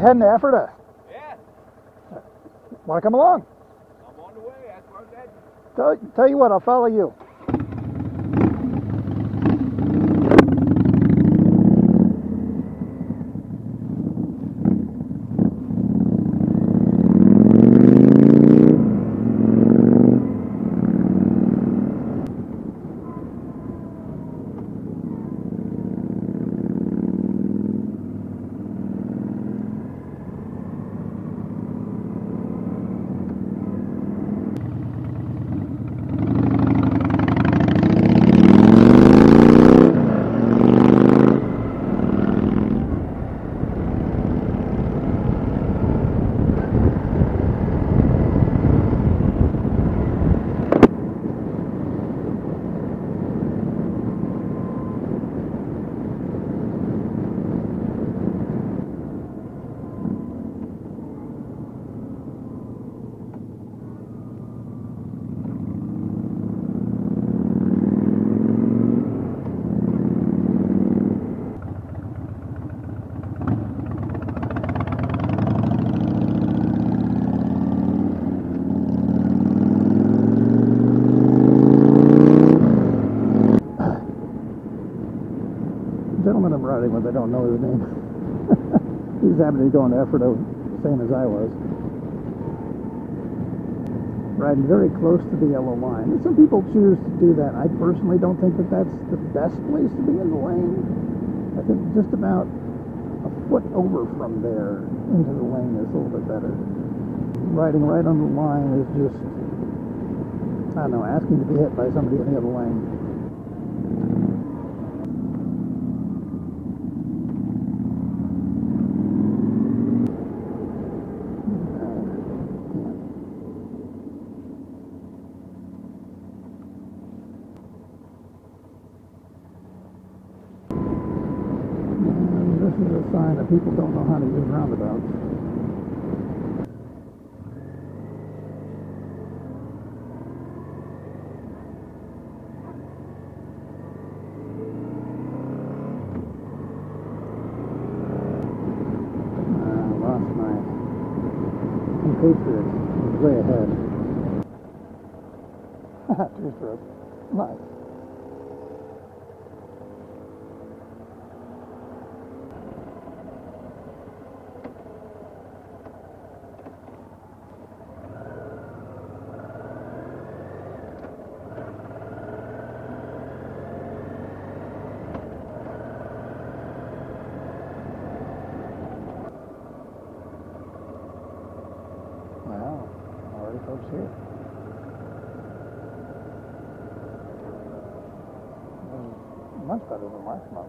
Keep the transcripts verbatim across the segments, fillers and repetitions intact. You're heading to Ephrata? Yeah. Want to come along? I'm on the way. That's where I'm heading. Tell, tell you what, I'll follow you. Gentleman I'm riding with, I don't know his name. He's happened to be going to Ephrata, same as I was. Riding very close to the yellow line. And some people choose to do that. I personally don't think that that's the best place to be in the lane. I think just about a foot over from there into the lane is a little bit better. Riding right on the line is just, I don't know, asking to be hit by somebody in the other lane. Sign that people don't know how to use roundabouts. I uh, lost my compatriot way ahead. Haha, two strokes. Nice. Folks here. Much better than last month.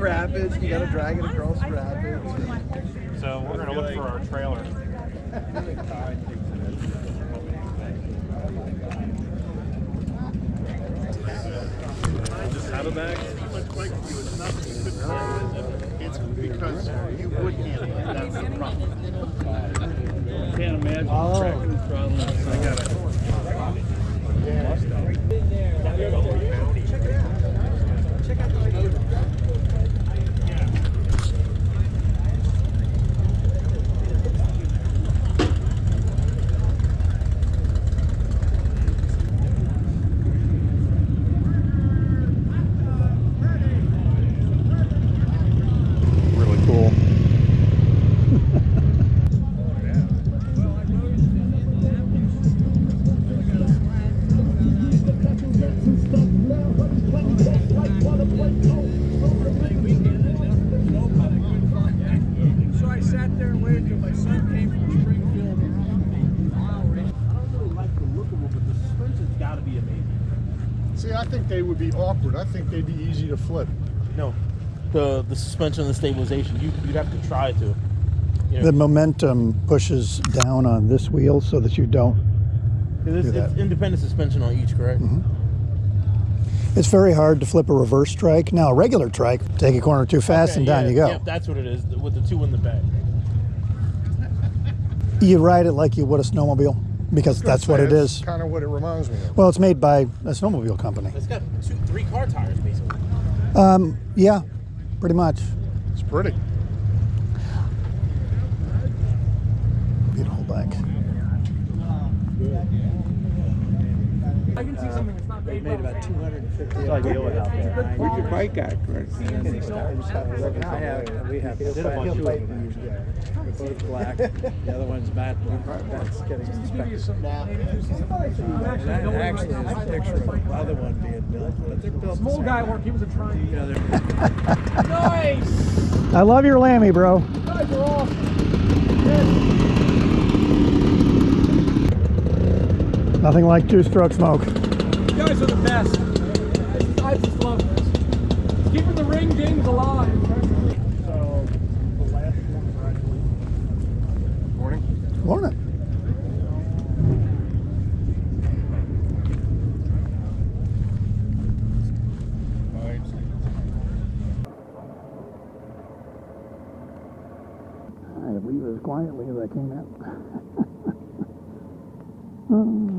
Rapids, you gotta drag it across Rapids. So we're gonna look for our trailer. grab a bag? It's because you would handle it. That's the problem. I can't imagine cracking the throttle. I got it. Check it out. Check out the video. I think they'd be easy to flip. No, the the suspension and the stabilization, you, you'd have to try to. You know. The momentum pushes down on this wheel so that you don't. It's, do that. It's independent suspension on each, correct? Mm-hmm. It's very hard to flip a reverse trike. Now a regular trike, take a corner too fast okay, and down yeah, you go. Yeah, that's what it is with the two in the back. You ride it like you would a snowmobile. Because that's what it is. Kind of what it reminds me of. Well, it's made by a snowmobile company. It's got two, three car tires, basically. Um, yeah, pretty much. It's pretty. Beautiful bike. I can see something that's not made about two hundred and fifty. Like deal with out there. We could bike out. I have. We have. Did a bunch of them. They're both black. The other one's matte black. That's getting inspected. Now, that actually is a picture of the other one being built, but they're built. Small guy work. He was a triangle. Nice. I love your Lammy, bro. You guys are awesome. Nothing like two-stroke smoke. You guys are the best. I just love this. Keeping the ring dings alive. Morning. I leave as quietly as I came out. um.